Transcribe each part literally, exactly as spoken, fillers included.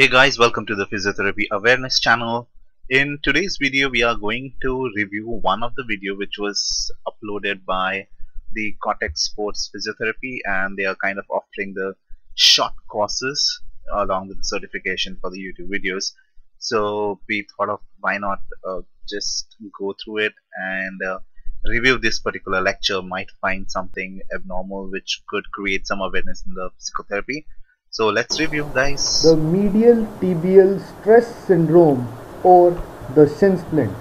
Hey guys, welcome to the Physiotherapy Awareness channel. In today's video we are going to review one of the video which was uploaded by the Cortex Sports Physiotherapy, and they are kind of offering the short courses along with the certification for the YouTube videos. So we thought of why not uh, just go through it and uh, review this particular lecture. Might find something abnormal which could create some awareness in the psychotherapy. So let's review, guys. The medial tibial stress syndrome, or the Shin Splint.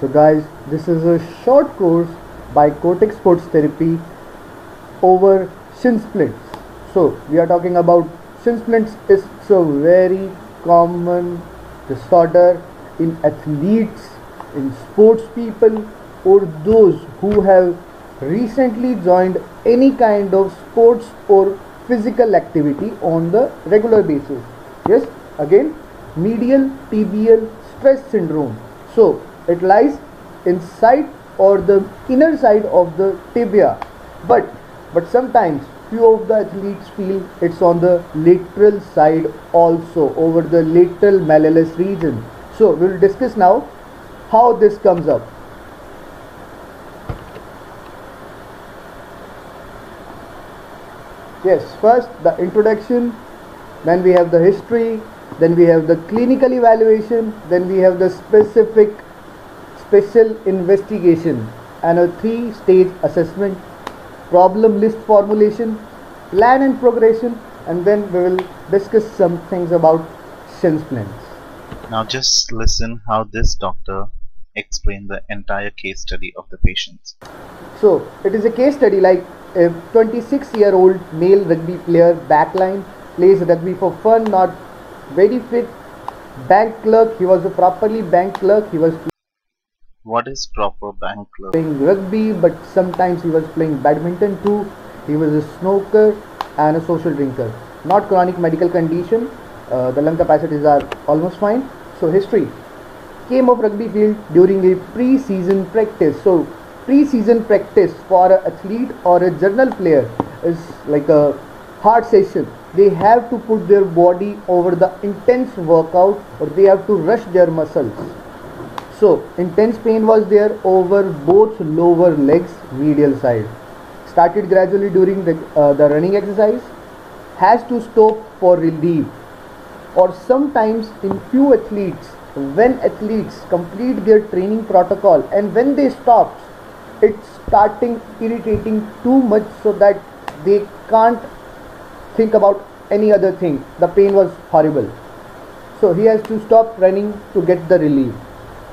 So guys, this is a short course by Cortex Sports Therapy over Shin Splints. So we are talking about Shin Splints. It's a very common disorder in athletes, in sports people, or those who have recently joined any kind of sports or physical activity on the regular basis. Yes, again, medial tibial stress syndrome. So it lies inside or the inner side of the tibia, but but sometimes few of the athletes feel it's on the lateral side also, over the lateral malleolus region. So we will discuss now how this comes up. Yes, first the introduction, then we have the history, then we have the clinical evaluation, then we have the specific special investigation and a three stage assessment, problem list formulation, plan and progression, and then we will discuss some things about Shin Splints. Now just listen how this doctor explained the entire case study of the patients. So it is a case study like a twenty-six year old male rugby player, backline, plays rugby for fun, not very fit, bank clerk. He was a properly bank clerk. He was what is proper bank clerk? Playing rugby, but sometimes he was playing badminton too. He was a smoker and a social drinker. Not chronic medical condition. Uh, the lung capacities are almost fine. So history: came off rugby field during a pre-season practice. So pre-season practice for an athlete or a general player is like a hard session. They have to put their body over the intense workout, or they have to rush their muscles. So intense pain was there over both lower legs, medial side. Started gradually during the, uh, the running exercise. Has to stop for relief. Or sometimes in few athletes, when athletes complete their training protocol and when they stop, it's starting irritating too much so that they can't think about any other thing. The pain was horrible. So he has to stop running to get the relief.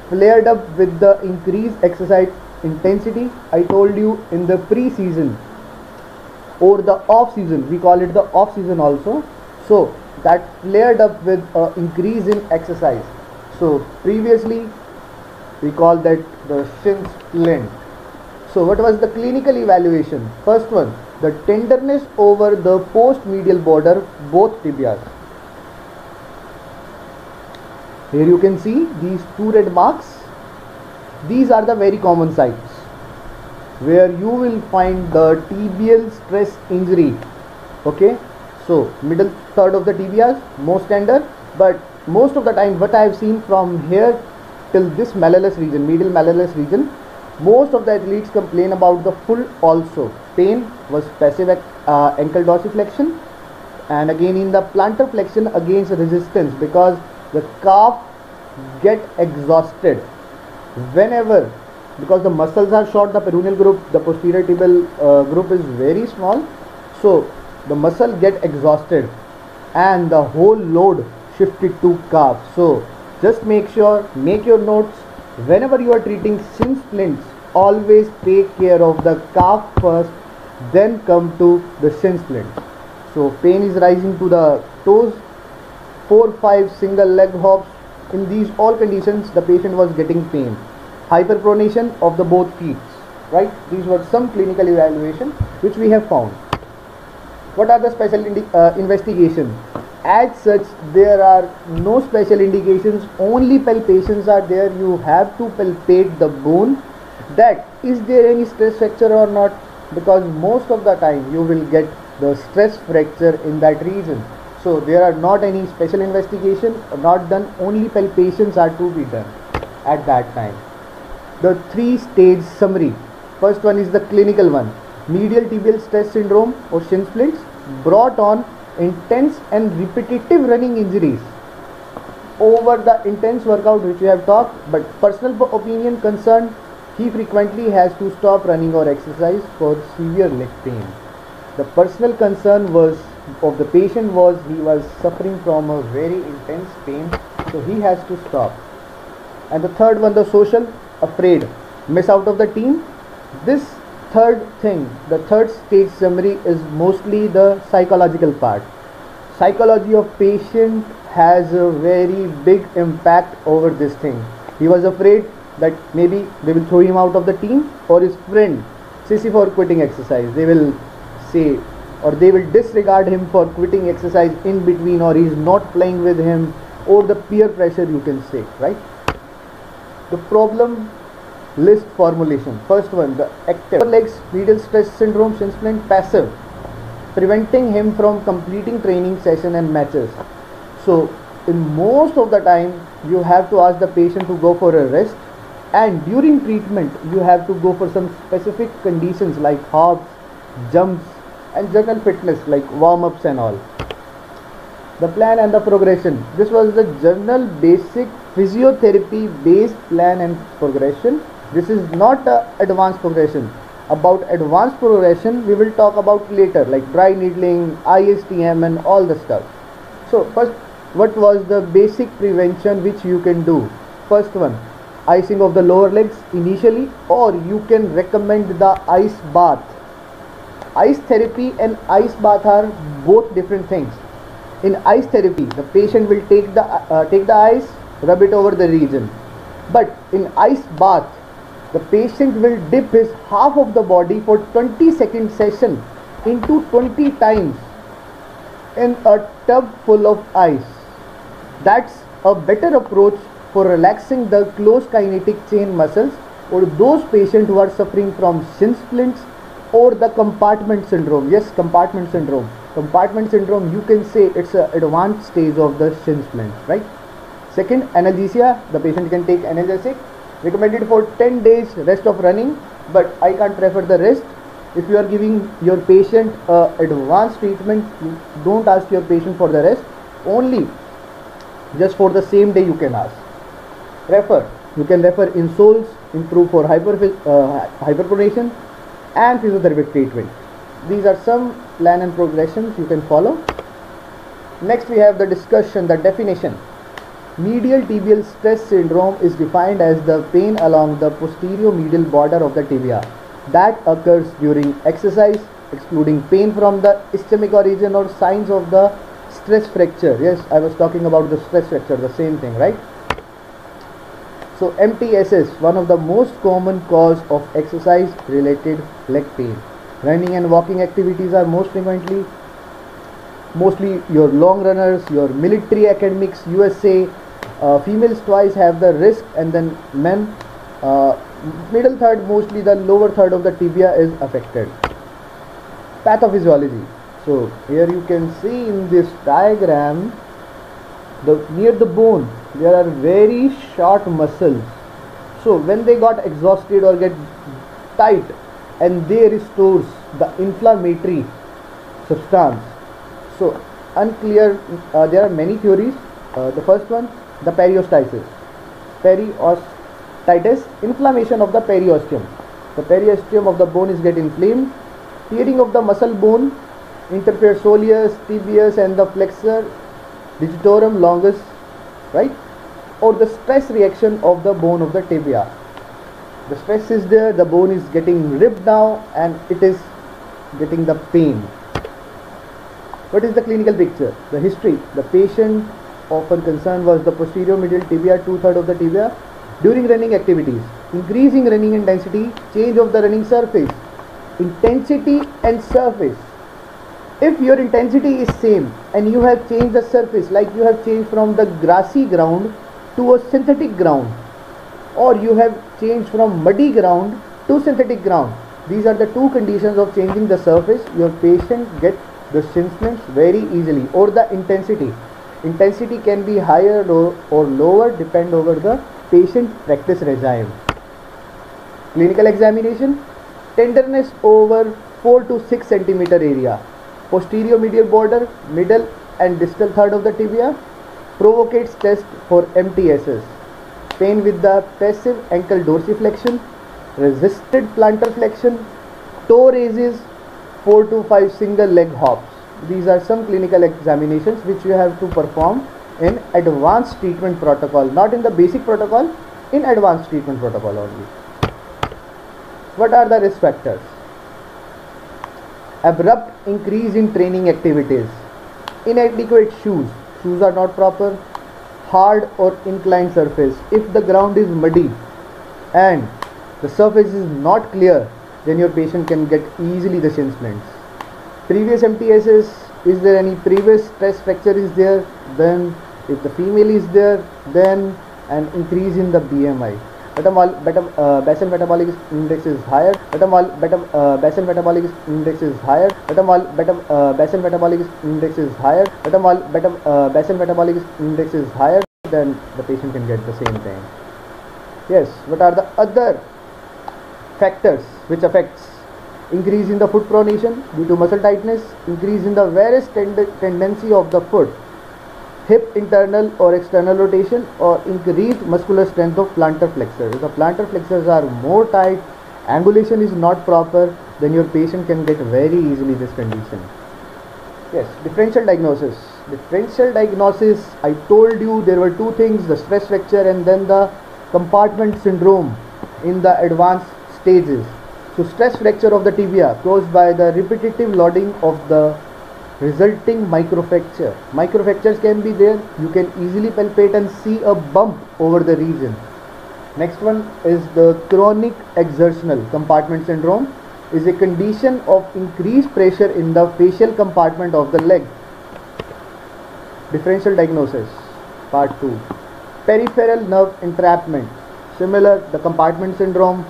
Flared up with the increased exercise intensity. I told you in the pre-season or the off-season. We call it the off-season also. So that flared up with uh, increase in exercise. So previously we call that the Shin Splint. So what was the clinical evaluation? First one, the tenderness over the post-medial border, both tibias. Here you can see these two red marks. These are the very common sites where you will find the tibial stress injury. Okay, so middle third of the tibias, most tender, but most of the time what I have seen from here till this malleolus region, medial malleolus region, most of the athletes complain about the full also. Pain was passive uh, ankle dorsiflexion, and again in the plantar flexion against resistance, because the calf get exhausted whenever, because the muscles are short, the peroneal group, the posterior tibial uh, group is very small, so the muscle get exhausted and the whole load shifted to calf. So just make sure, make your notes. Whenever you are treating Shin Splints, always take care of the calf first, then come to the Shin Splints. So pain is rising to the toes, four five single leg hops. In these all conditions the patient was getting pain. Hyperpronation of the both feet, right? These were some clinical evaluation which we have found. What are the special uh, investigation? As such, there are no special indications, only palpations are there. You have to palpate the bone, that is there any stress fracture or not, because most of the time you will get the stress fracture in that region. So there are not any special investigation not done, only palpations are to be done at that time. The three stage summary. First one is the clinical one. Medial tibial stress syndrome or shin splints brought on intense and repetitive running injuries over the intense workout which we have talked, but personal opinion concerned, he frequently has to stop running or exercise for severe leg pain. The personal concern was of the patient was he was suffering from a very intense pain, so he has to stop. And the third one, the social, afraid, miss out of the team. This third thing, the third stage summary is mostly the psychological part. Psychology of patient has a very big impact over this thing. He was afraid that maybe they will throw him out of the team, or his friend sissy for quitting exercise, they will say, or they will disregard him for quitting exercise in between, or he is not playing with him, or the peer pressure you can say, right? The problem list formulation. First one, the active legs, medial stress syndrome, shin splint, passive, preventing him from completing training session and matches. So in most of the time you have to ask the patient to go for a rest, and during treatment you have to go for some specific conditions like hops, jumps, and general fitness like warm-ups and all. The plan and the progression. This was the general basic physiotherapy based plan and progression. This is not a advanced progression. About advanced progression we will talk about later, like dry needling, I S T M and all the stuff. So first, what was the basic prevention which you can do? First one, icing of the lower legs initially, or you can recommend the ice bath. Ice therapy and ice bath are both different things. In ice therapy, the patient will take the uh, take the ice, rub it over the region. But in ice bath, the patient will dip his half of the body for twenty second session into twenty times in a tub full of ice. That's a better approach for relaxing the close kinetic chain muscles, or those patients who are suffering from shin splints or the compartment syndrome. Yes, compartment syndrome. Compartment syndrome, you can say it's an advanced stage of the shin splint, right? Second, analgesia. The patient can take analgesic. Recommended for ten days rest of running, but I can't prefer the rest. If you are giving your patient uh, advanced treatment, you don't ask your patient for the rest. Only just for the same day you can ask. Refer. You can refer insoles, improve for hyper, uh, hyperpronation, and physiotherapy treatment. These are some plan and progressions you can follow. Next we have the discussion, the definition. Medial tibial stress syndrome is defined as the pain along the posterior medial border of the tibia that occurs during exercise, excluding pain from the ischemic origin or signs of the stress fracture. Yes, I was talking about the stress fracture, the same thing, right? So M T S S, one of the most common cause of exercise related leg pain. Running and walking activities are most frequently, mostly your long runners, your military academics, U S A, uh, females twice have the risk, and then men, uh, middle third, mostly the lower third of the tibia is affected. Pathophysiology. So here you can see in this diagram, the near the bone there are very short muscles, so when they got exhausted or get tight, and they restores the inflammatory substance. So unclear, uh, there are many theories. Uh, the first one, the periostitis, periostitis, inflammation of the periosteum. The periosteum of the bone is get inflamed, tearing of the muscle bone, interpersolaeus, tibius and the flexor digitorum longus, right? Or the stress reaction of the bone of the tibia. The stress is there, the bone is getting ripped now and it is getting the pain. What is the clinical picture? The history. The patient often concerned was the posterior medial tibia, two-thirds of the tibia. During running activities, increasing running intensity, change of the running surface, intensity and surface. If your intensity is same and you have changed the surface, like you have changed from the grassy ground to a synthetic ground, or you have changed from muddy ground to synthetic ground. These are the two conditions of changing the surface. Your patient gets the shin splints very easily, or the intensity. Intensity can be higher or lower depend over the patient practice regime. Clinical examination, tenderness over four to six centimeter area, posterior medial border, middle and distal third of the tibia, provocates test for M T S S, pain with the passive ankle dorsiflexion, resisted plantar flexion, toe raises, four to five single leg hops. These are some clinical examinations which you have to perform in advanced treatment protocol, not in the basic protocol, in advanced treatment protocol only. What are the risk factors? Abrupt increase in training activities, inadequate shoes, shoes are not proper, hard or inclined surface. If the ground is muddy and the surface is not clear, then your patient can get easily the shin splints. Previous M T S S, is there any previous stress fracture is there, then if the female is there, then an increase in the B M I. Metabol beta, uh, basal metabolic index is higher. Metabol beta, uh, basal metabolic index is higher. Metabol beta, uh, basal metabolic index is higher. Metabol beta, uh, basal metabolic index is higher. Then the patient can get the same thing. Yes. What are the other factors which affects? Increase in the foot pronation due to muscle tightness. Increase in the various tend tendency of the foot. Hip internal or external rotation, or increased muscular strength of plantar flexors. If the plantar flexors are more tight, angulation is not proper, then your patient can get very easily this condition. Yes, differential diagnosis. Differential diagnosis, I told you there were two things, the stress fracture and then the compartment syndrome in the advanced stages. So stress fracture of the tibia caused by the repetitive loading of the resulting microfracture. Microfractures can be there. You can easily palpate and see a bump over the region. Next one is the chronic exertional compartment syndrome. Is a condition of increased pressure in the facial compartment of the leg. Differential diagnosis, part two. Peripheral nerve entrapment. Similar, the compartment syndrome,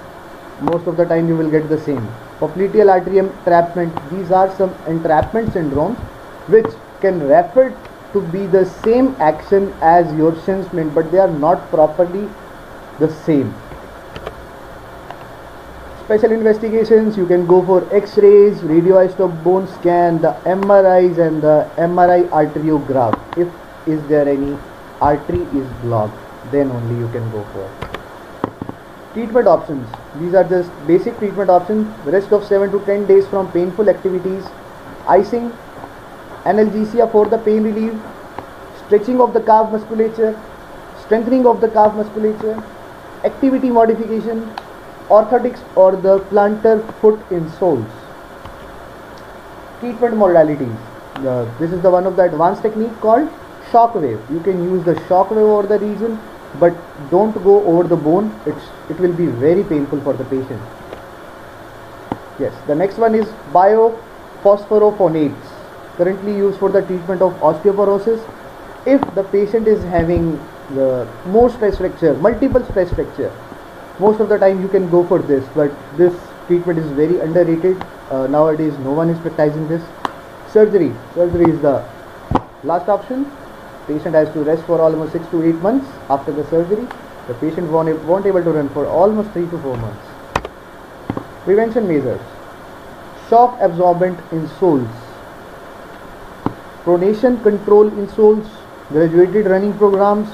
most of the time you will get the same. Popliteal artery entrapment, these are some entrapment syndromes which can refer to be the same action as your shin splint, but they are not properly the same. Special investigations, you can go for x-rays, radioisotope bone scan, the M R Is and the M R I arteriograph. If is there any artery is blocked, then only you can go for it. Treatment options, these are just basic treatment options. Rest of seven to ten days from painful activities, icing, analgesia for the pain relief, stretching of the calf musculature, strengthening of the calf musculature, activity modification, orthotics or the plantar foot insoles. Treatment modalities, uh, this is the one of the advanced technique called shock wave. You can use the shock wave over the region, but don't go over the bone, it's, it will be very painful for the patient. Yes, the next one is biophosphorophonates, currently used for the treatment of osteoporosis. If the patient is having the more stress fracture, multiple stress fracture, most of the time you can go for this, but this treatment is very underrated. Uh, nowadays no one is practicing this. Surgery, surgery is the last option. Patient has to rest for almost six to eight months after the surgery. The patient won't, won't able to run for almost three to four months. Prevention measures. Shock absorbent insoles. Pronation control insoles. Graduated running programs.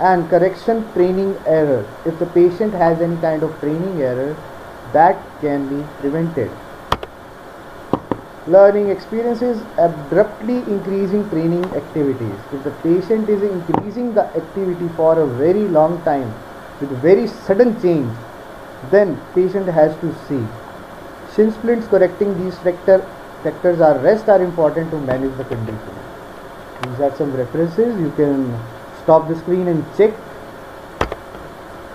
And correction training error. If the patient has any kind of training error, that can be prevented. Learning experiences, abruptly increasing training activities. If the patient is increasing the activity for a very long time with very sudden change, then patient has to see. Shin splints, correcting these factor, factors are rest are important to manage the condition. These are some references. You can stop the screen and check.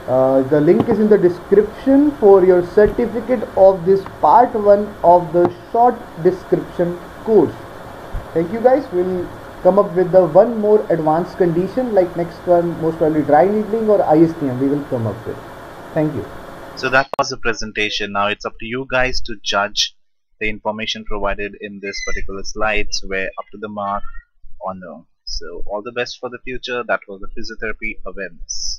Uh, the link is in the description for your certificate of this part one of the short description course. Thank you guys. We'll come up with the one more advanced condition, like next one most probably dry needling or I S T M we will come up with. Thank you. So that was the presentation. Now it's up to you guys to judge the information provided in this particular slides were up to the mark or no. So all the best for the future. That was the physiotherapy awareness.